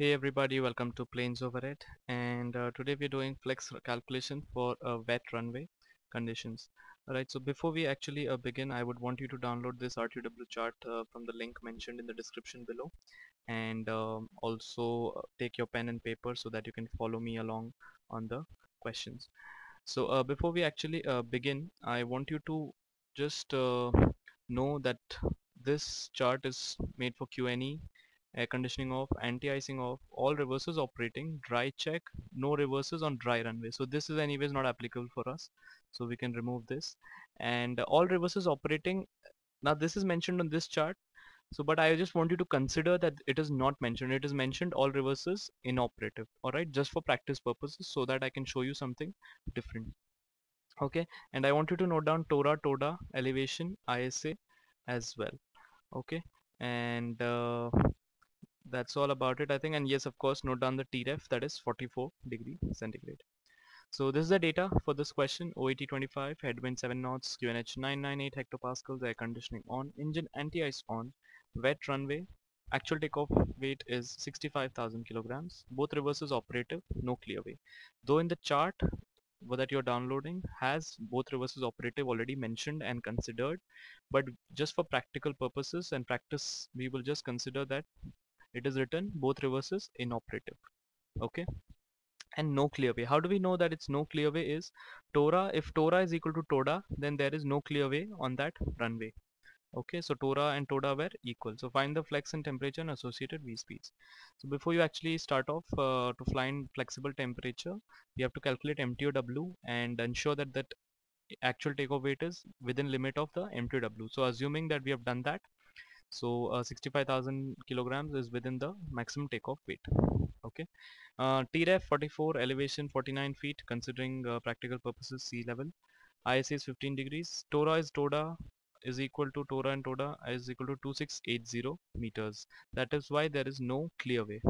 Hey everybody, welcome to Planes Over Head, and today we're doing flex calculation for wet runway conditions. Alright, so before we actually begin, I would want you to download this RTOW chart from the link mentioned in the description below, and also take your pen and paper so that you can follow me along on the questions. So before we actually begin, I want you to just know that this chart is made for QNH, air conditioning off, anti-icing off, all reverses operating, dry check, no reverses on dry runway. So this is anyways not applicable for us, so we can remove this. And all reverses operating, now this is mentioned on this chart, so but I just want you to consider that it is not mentioned. It is mentioned all reverses inoperative, alright, just for practice purposes so that I can show you something different. Okay, and I want you to note down Tora, Toda, elevation, ISA as well. Okay, and that's all about it, I think. And yes, of course, note down the T-Ref, that is 44°C. So this is the data for this question. OAT 25, headwind 7 knots, QNH 998 hectopascals, air conditioning on, engine anti-ice on, wet runway, actual takeoff weight is 65,000 kilograms, both reverses operative, no clearway. Though in the chart that you're downloading has both reverses operative already mentioned and considered, but just for practical purposes and practice, we will just consider that it is written both reverses inoperative, okay, and no clearway. How do we know that it's no clearway? Is Tora, if Tora is equal to Toda, then there is no clearway on that runway. Okay, so Tora and Toda were equal. So find the flex and temperature and associated V speeds. So before you actually start off to find flexible temperature, you have to calculate MTOW and ensure that that actual takeoff weight is within limit of the MTOW. So assuming that we have done that, so 65,000 kilograms is within the maximum takeoff weight. Okay, T-Ref 44, elevation 49 feet, considering practical purposes sea level. ISA is 15 degrees. Tora is Toda is equal to Tora and Toda is equal to 2680 meters. That is why there is no clearway.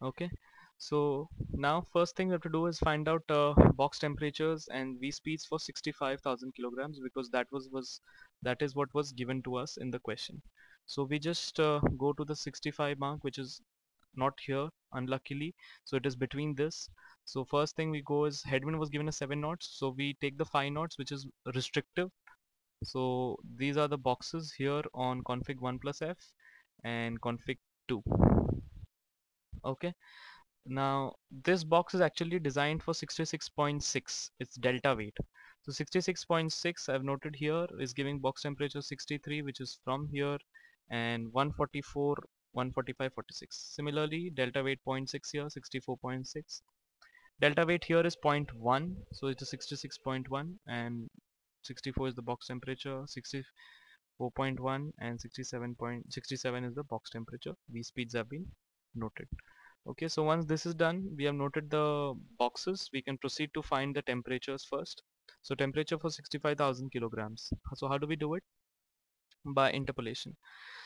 Okay, so now first thing we have to do is find out box temperatures and V speeds for 65,000 kilograms, because that is what was given to us in the question. So we just go to the 65 mark, which is not here unluckily, so it is between this. So first thing we go is headwind was given as 7 knots, so we take the 5 knots, which is restrictive. So these are the boxes here on config 1+F and config 2. Okay, now this box is actually designed for 66.6, it's delta weight. So 66.6 I've noted here is giving box temperature 63, which is from here, and 144, 145, 46. Similarly, delta weight 0.6 here, 64.6. Delta weight here is 0.1, so it's a 66.1, and 64 is the box temperature, 64.1 and 67 is the box temperature. These speeds have been noted. Okay, so once this is done, we have noted the boxes, we can proceed to find the temperatures first. So temperature for 65,000 kilograms, so how do we do it? By interpolation.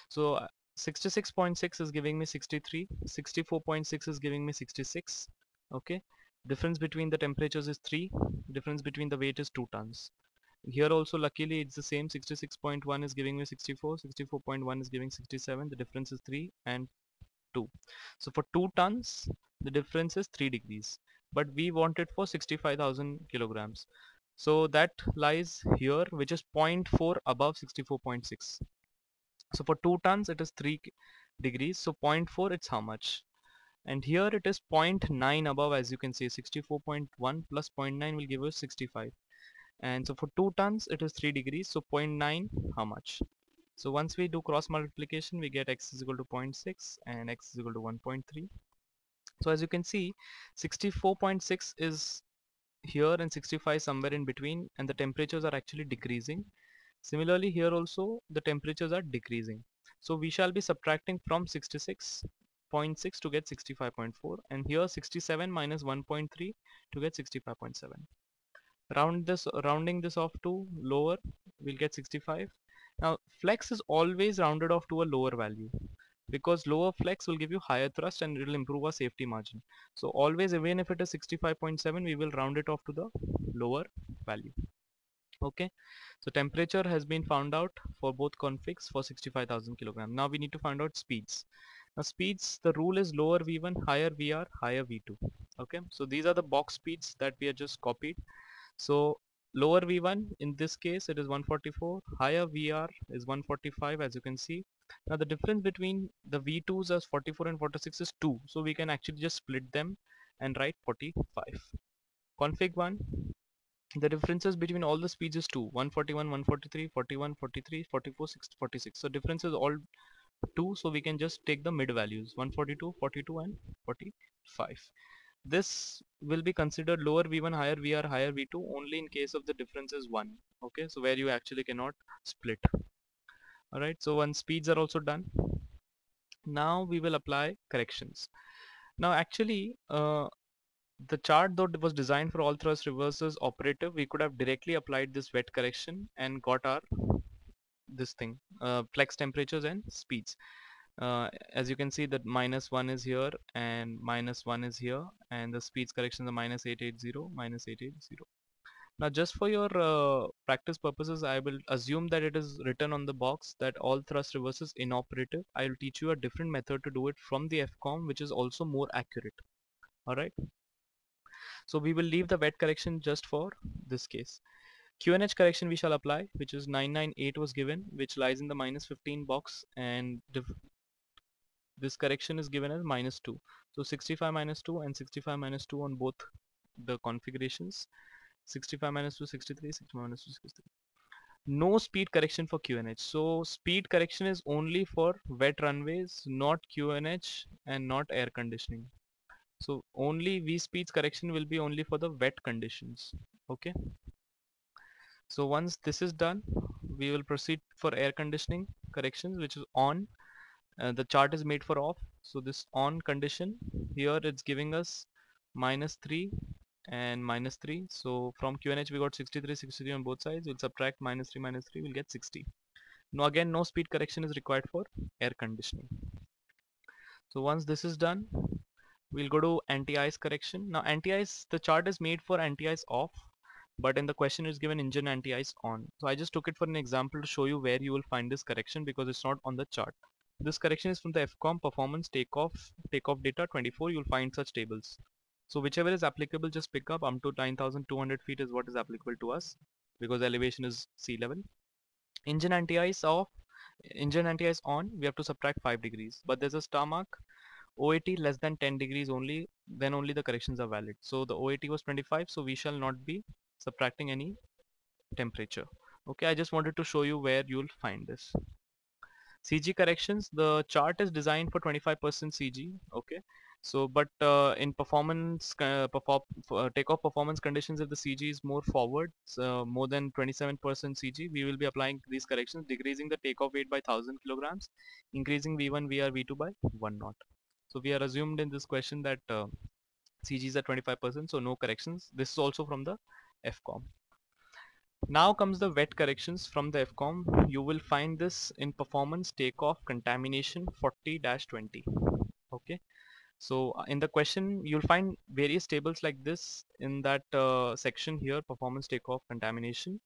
So 66.6 is giving me 63, 64.6 is giving me 66. Okay, difference between the temperatures is 3, difference between the weight is 2 tons. Here also luckily it's the same, 66.1 is giving me 64, 64.1 is giving 67, the difference is 3 and 2. So for 2 tons the difference is 3 degrees, but we want it for 65,000 kilograms, so that lies here, which is 0.4 above 64.6. so for 2 tons it is 3 degrees, so 0.4, it's how much? And here it is 0.9 above, as you can see, 64.1 plus 0.9 will give us 65. And so for 2 tons it is 3 degrees, so 0.9, how much? So once we do cross multiplication, we get x is equal to 0.6 and x is equal to 1.3. so as you can see, 64.6 is here and 65 somewhere in between, and the temperatures are actually decreasing. Similarly here also the temperatures are decreasing, so we shall be subtracting from 66.6 to get 65.4, and here 67 minus 1.3 to get 65.7. Rounding this off to lower, we'll get 65. Now flex is always rounded off to a lower value, because lower flex will give you higher thrust and it will improve our safety margin. So always, even if it is 65.7, we will round it off to the lower value. Okay, so temperature has been found out for both configs for 65,000 kilograms. Now we need to find out speeds. Now speeds, the rule is lower V1, higher VR, higher V2. Okay, so these are the box speeds that we have just copied. So lower V1, in this case it is 144, higher VR is 145, as you can see. Now the difference between the V2s as 44 and 46 is 2, so we can actually just split them and write 45. Config 1, the differences between all the speeds is 2, 141, 143, 41, 43, 44, 46. So difference is all 2, so we can just take the mid values, 142, 42 and 45. This will be considered lower V1, higher VR, higher V2 only in case of the difference is 1. Okay, so where you actually cannot split. Alright, so once speeds are also done, now we will apply corrections. Now actually the chart, though it was designed for all thrust reversers operative, we could have directly applied this wet correction and got our this thing, flex temperatures and speeds. As you can see that -1 is here and -1 is here, and the speeds correction is -880, -880. Now just for your practice purposes, I will assume that it is written on the box that all thrust reverse is inoperative. I will teach you a different method to do it from the FCOM, which is also more accurate. Alright. So we will leave the wet correction just for this case. QNH correction we shall apply, which is 998 was given, which lies in the -15 box, and this correction is given as -2. So 65 -2 and 65 -2 on both the configurations. 65 -2, 63, 65 -2, 63. No speed correction for QNH. So speed correction is only for wet runways, not QNH and not air conditioning. So only V speeds correction will be only for the wet conditions. Okay. So once this is done, we will proceed for air conditioning corrections, which is on. The chart is made for off. So this on condition, here it's giving us -3 and -3. So from QNH we got 63, 63 on both sides. We'll subtract -3, -3. We'll get 60. Now again, no speed correction is required for air conditioning. So once this is done, we'll go to anti-ice correction. Now anti-ice, the chart is made for anti-ice off, but in the question is given engine anti-ice on. So I just took it for an example to show you where you will find this correction, because it's not on the chart. This correction is from the FCOM performance takeoff data 24. You'll find such tables. So whichever is applicable, just pick up. Up to 9,200 feet is what is applicable to us, because elevation is sea level. Engine anti-ice off, engine anti-ice on, we have to subtract 5 degrees. But there's a star mark. OAT less than 10 degrees only, then only the corrections are valid. So the OAT was 25, so we shall not be subtracting any temperature. Okay, I just wanted to show you where you'll find this. CG corrections, the chart is designed for 25% CG. Okay, so but in performance takeoff performance conditions, if the CG is more forward, more than 27% CG, we will be applying these corrections, decreasing the takeoff weight by 1000 kilograms, increasing V1, VR, V2 by 1 knot. So we are assumed in this question that CGs are 25%, so no corrections. This is also from the FCOM. Now comes the wet corrections from the FCOM. You will find this in performance takeoff contamination 40-20. Okay, so in the question you'll find various tables like this in that section here, performance takeoff contamination.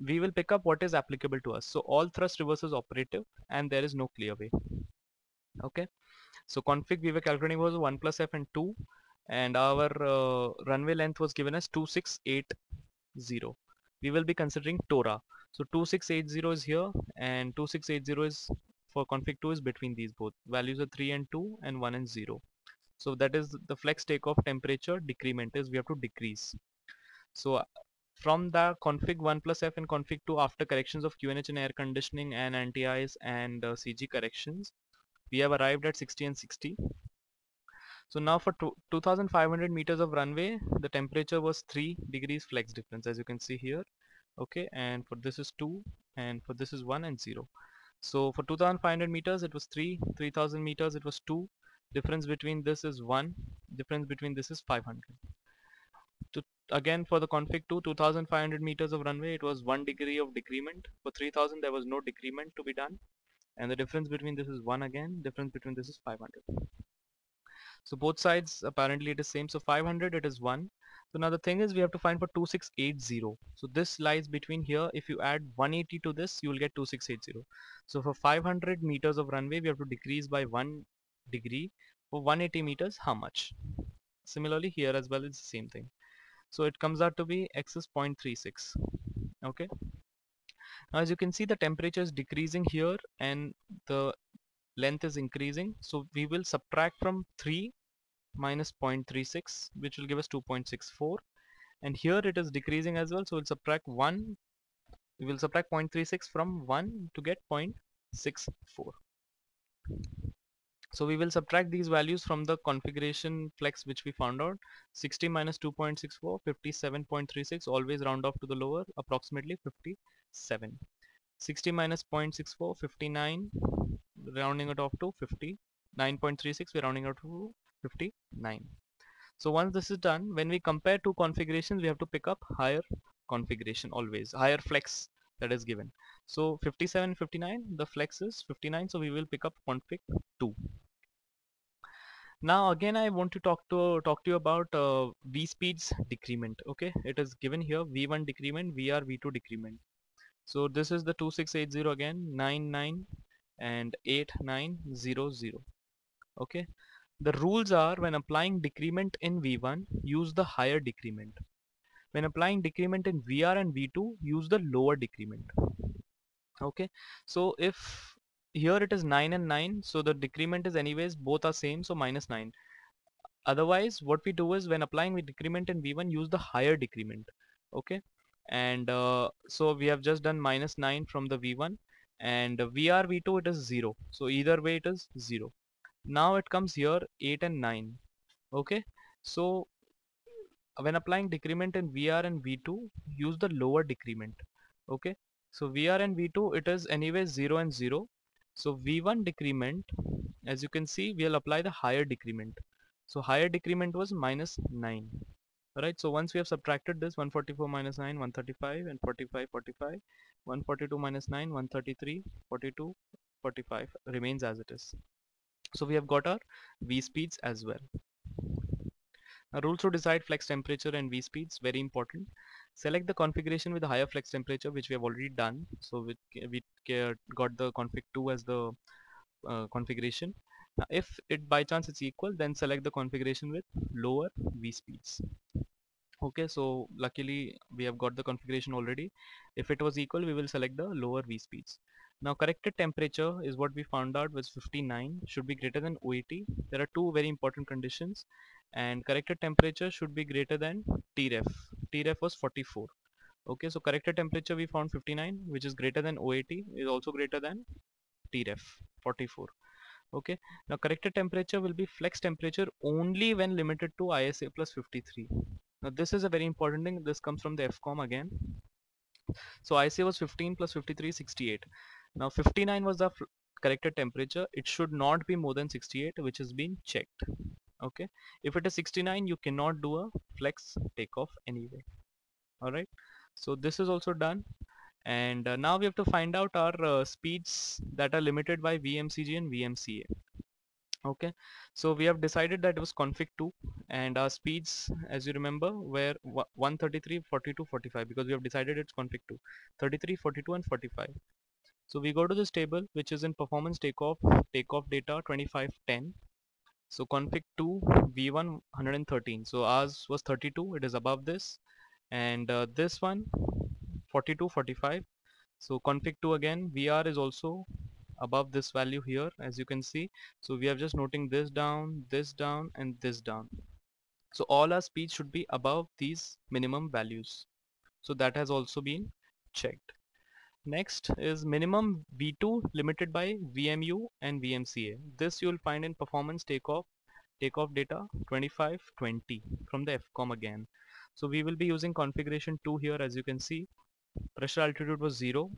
We will pick up what is applicable to us. So all thrust reverse is operative and there is no clear way. Okay, so config we were calculating was 1+F and 2, and our runway length was given as 2680. We will be considering Tora. So 2680 is here, and 2680 is for config 2 is between these both. Values are 3 and 2 and 1 and 0. So that is the flex takeoff temperature decrement is we have to decrease. So from the config 1+F and config 2, after corrections of QNH and air conditioning and anti-ice and CG corrections, we have arrived at 60 and 60. So now for 2500 meters of runway, the temperature was 3 degrees flex difference, as you can see here. Okay, and for this is 2, and for this is 1 and 0. So for 2500 meters it was 3, 3000 meters it was 2, difference between this is 1, difference between this is 500. So again for the config 2, 2500 meters of runway it was 1 degree of decrement. For 3000 there was no decrement to be done, and the difference between this is 1 again, difference between this is 500. So both sides apparently it is same. So 500 it is 1. So now the thing is we have to find for 2680. So this lies between here. If you add 180 to this, you will get 2680. So for 500 meters of runway we have to decrease by 1 degree for 180 meters, how much? Similarly here as well, it's the same thing. So it comes out to be x is 0.36. okay, now as you can see, the temperature is decreasing here and the length is increasing, so we will subtract from 3 minus 0.36, which will give us 2.64, and here it is decreasing as well, so we'll subtract 1, we will subtract 0.36 from 1 to get 0.64. So we will subtract these values from the configuration flex which we found out. 60 minus 2.64, 57.36, always round off to the lower, approximately 57. 60 minus 0.64, 59, rounding it off to 50. 9.36, we're rounding out to 59. So once this is done, when we compare two configurations, we have to pick up higher configuration always, higher flex that is given. So 57 and 59, the flex is 59, so we will pick up config 2. Now again I want to talk to you about V speeds decrement. Okay, it is given here, V1 decrement, VR, V2 decrement. So this is the 2680 again, 99 and 8900. Okay, the rules are, when applying decrement in V1, use the higher decrement. When applying decrement in VR and V2, use the lower decrement. Okay, so if here it is 9 and 9, so the decrement is anyways, both are same, so minus 9. Otherwise what we do is, when applying with decrement in V1, use the higher decrement. Okay, and so we have just done minus 9 from the V1, and VR V2 it is 0, so either way it is 0. Now it comes here 8 and 9. Okay, so when applying decrement in VR and V2, use the lower decrement. Okay, so VR and V2 it is anyway 0 and 0. So V1 decrement, as you can see, we will apply the higher decrement. So higher decrement was minus 9. Alright, so once we have subtracted this, 144 minus 9, 135, and 45, 45, 142 minus 9, 133, 42, 45 remains as it is. So we have got our V speeds as well. Now, rules to decide flex temperature and V speeds, very important. Select the configuration with a higher flex temperature, which we have already done. So we got the config 2 as the configuration. Now, if it by chance it's equal, then select the configuration with lower V speeds. Okay, so luckily we have got the configuration already. If it was equal, we will select the lower V speeds. Now corrected temperature is what we found out was 59, should be greater than OAT. There are two very important conditions, and corrected temperature should be greater than T-Ref. T-Ref was 44. Okay, so corrected temperature we found 59, which is greater than OAT, is also greater than T-Ref 44. Okay, now corrected temperature will be flex temperature only when limited to ISA plus 53. Now this is a very important thing, this comes from the FCOM again. So ISA was 15 plus 53, 68. Now 59 was the corrected temperature, it should not be more than 68, which is being checked. Okay, if it is 69, you cannot do a flex takeoff anyway. Alright, so this is also done, and now we have to find out our speeds that are limited by VMCG and VMCA. Okay, so we have decided that it was config 2, and our speeds, as you remember, were 133, 42, 45, because we have decided it's config 2, 33, 42 and 45. So we go to this table, which is in performance takeoff data 2510. So config 2, V1 113. So ours was 32, it is above this, and this one 42, 45. So config 2 again, VR is also above this value here, as you can see. So we are just noting this down, and this down. So all our speeds should be above these minimum values. So that has also been checked. Next is minimum V2 limited by VMU and VMCA. This you will find in performance takeoff data 2520 from the FCOM again. So we will be using configuration 2 here, as you can see. Pressure altitude was 0,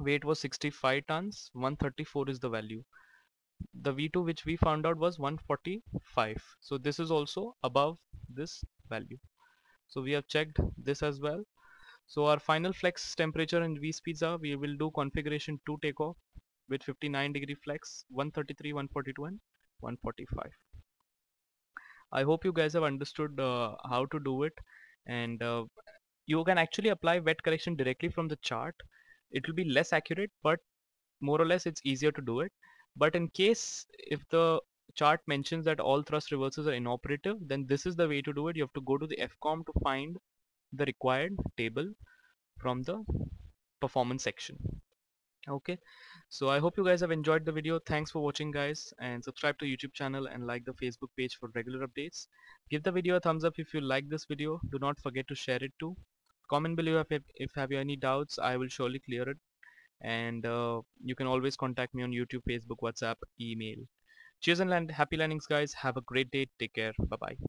weight was 65 tons, 134 is the value. The V2 which we found out was 145. So this is also above this value. So we have checked this as well. So our final flex temperature and V speeds are, we will do configuration 2 takeoff with 59 degree flex, 133, 142 and 145. I hope you guys have understood how to do it, and you can actually apply wet correction directly from the chart. It will be less accurate, but more or less it's easier to do it. But in case if the chart mentions that all thrust reversals are inoperative, then this is the way to do it. You have to go to the FCOM to find the required table from the performance section. Okay, so I hope you guys have enjoyed the video. Thanks for watching, guys, and subscribe to YouTube channel and like the Facebook page for regular updates. Give the video a thumbs up if you like this video. Do not forget to share it too. Comment below if have you any doubts. I will surely clear it. And you can always contact me on YouTube, Facebook, WhatsApp, email. Cheers and happy landings, guys. Have a great day. Take care. Bye bye.